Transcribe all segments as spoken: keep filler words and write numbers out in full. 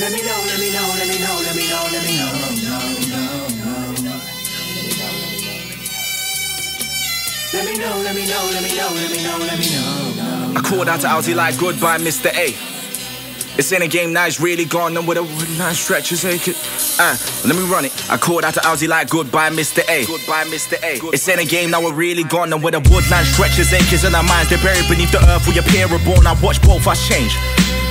Let me know, let me know, let me know, let me know, let me know, let me know, let me know, let me know, let me know, let me know. I called out to Aussie like, goodbye, Mister A. It's in a game, now it's really gone, and with a nice stretch, you take it. Uh, let me run it. I called out to Aussie like, goodbye, Mister A. Goodbye, Mister A. Goodbye. It's in a game, now we're really gone, and with a woodland stretches, acres in our minds, they're buried beneath the earth. We appear reborn. I watch both us change.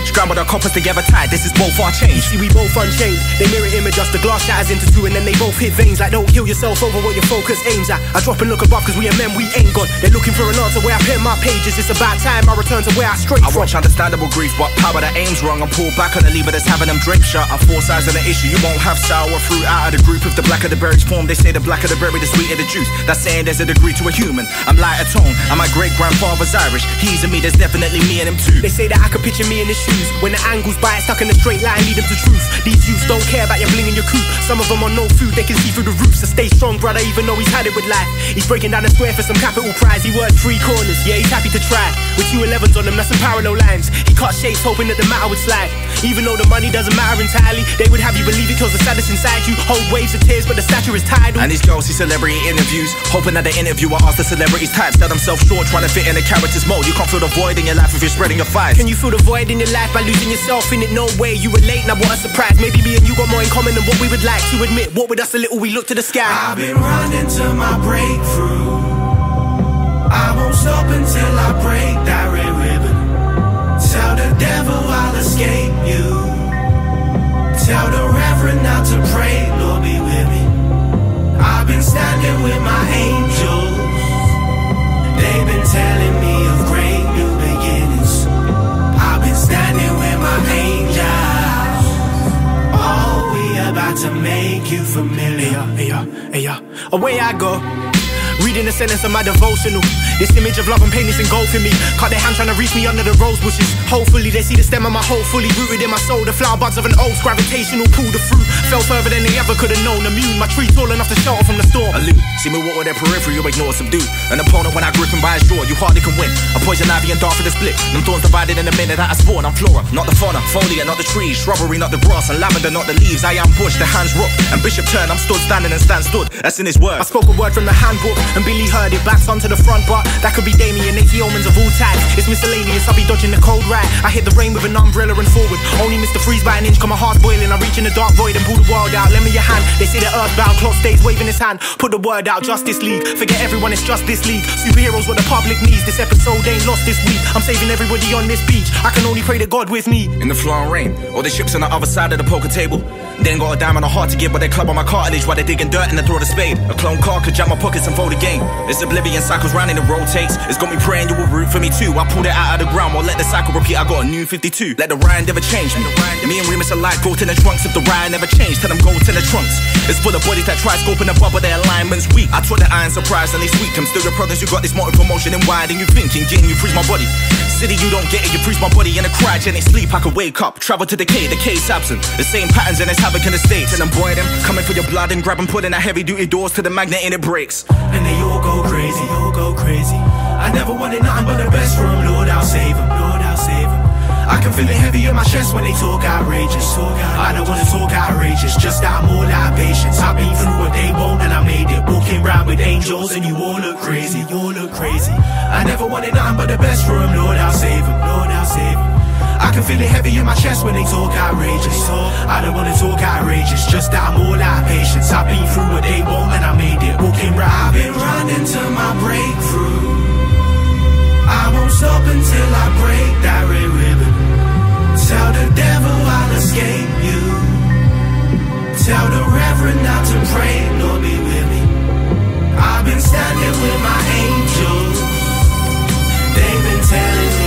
Scrambled our coppers together tight, this is both our change. See, we both unchanged, they mirror image us. The glass shatters into two and then they both hit veins. Like, don't kill yourself over what your focus aims at. I drop and look above cause we are men, we ain't gone. They're looking for an answer where I pen my pages. It's about time I return to where I straight from. I watch understandable grief, but power that aims wrong. I'm pulled back on a lever that's having them drape shut. I'm four sides of the issue, you won't have sour fruit out of the group. If the black of the berries form, they say the black of the berry, the sweeter the juice. That's saying there's a degree to a human. I'm lighter tone, and my great-grandfather's Irish. He's in me, there's definitely me in him too. They say that I could picture me in his shoes. When the angles bite, stuck in a straight line, lead them to truth. These youths don't care about your bling and your coupe. Some of them are no food, they can see through the roof. So stay strong, brother, even though he's had it with life. He's breaking down a square for some capital prize. He worked three corners, yeah, he's happy to try. With two elevens on them, that's some parallel lines. He cut shapes, hoping that the matter would slide. Even though the money doesn't matter entirely, they would have you believe it cause the sadness inside you. Hold waves of tears, but the stature is tidal. And these girls see celebrity interviews, hoping that the interviewer asks the celebrity's type. Sell themselves short, trying to fit in a character's mold. You can't fill the void in your life if you're spreading your vibes. Can you fill the void in your life by losing yourself in it? No way, you relate, now what a surprise. Maybe me and you got more in common than what we would like to admit. What with us a little, we look to the sky. I've been running to my breakthrough. I won't stop until I break that red ribbon. Tell the devil I'll escape you. Tell the reverend not to pray, Lord be with me. I've been standing with my angels. They've been telling me of great new beginnings. I've been standing with my angels. Oh, we about to make you familiar. Yeah, yeah, yeah. Away I go, reading the sentence of my devotional. This image of love and pain is engulfing me. Cut their hand trying to reach me under the rose bushes. Hopefully they see the stem of my hope fully rooted in my soul. The flower buds of an old gravitational pull. The fruit fell further than they ever could have known. Immune, my tree tall enough to shelter from the storm. Allude, see me walk with their periphery, you ignore, subdue. An opponent when I grip him by his jaw, you hardly can win. A poison ivy and dart for the split. Them thorns divided in the minute that I spawn. I'm flora, not the fauna, foliage, not the trees. Shrubbery, not the grass, and lavender, not the leaves. I am bush, the hands rook, and bishop turn. I'm stood standing and stand stood, that's in his word. I spoke a word from the handbook, and Billy heard it, backs onto the front, but that could be Damien, eighty omens of all types. It's miscellaneous, I'll be dodging the cold ride. I hit the rain with an umbrella and forward. Only missed the freeze by an inch, come my heart boiling. I reach in the dark void and pull the world out. Lend me your hand, they say the earth bound, clock stays waving his hand. Put the word out, Justice League. Forget everyone, it's just this league. Superheroes what the public needs, this episode ain't lost this week. I'm saving everybody on this beach, I can only pray to God with me. In the flowing rain, all the ships on the other side of the poker table. They ain't got a dime on a heart to give, but they club on my cartilage while they're digging dirt and they throw the spade. A clone car could jam my pockets and fold the game. It's oblivion cycles round and it rotates. It's got me praying you will root for me too. I pulled it out of the ground, won't let the cycle repeat. I got a new fifty-two. Let the Ryan never change me. Me and Remus alike, go to the trunks. If the Ryan never changed, tell them go to the trunks. It's full of bodies that try scoping the bubble, their alignment's weak. I taught the iron surprise and they sweet. I'm still your brothers, you got this more information and why than you thinking. Getting you freeze my body. City, you don't get it, you freeze my body in a cryogenic sleep. I could wake up, travel to decay, decays absent. The same patterns and it's havoc in the states. And I'm boy them, coming for your blood and grab and putting that heavy duty doors to the magnet and it breaks. And they all go crazy, all go crazy. I never wanted nothing but the best for him, Lord, I'll save him, Lord, I'll save him. I can feel it heavy in my chest when they talk outrageous. I don't wanna talk outrageous, just that I'm all out of patience. I've been through what they won't and I made it. Walking round with angels and you all look crazy, you all look crazy. I never wanted nothing but the best for him, Lord, I'll save him, Lord, I'll save him. I can feel it heavy in my chest when they talk outrageous. I don't wanna talk outrageous, just that I'm all out of patience. I've been through what they won't and I made it. Walking right, I've been running to my breakthrough. I won't stop until I break that red ribbon. Tell the devil I'll escape you. Tell the reverend not to pray, Lord be with me. I've been standing with my angels. They've been telling me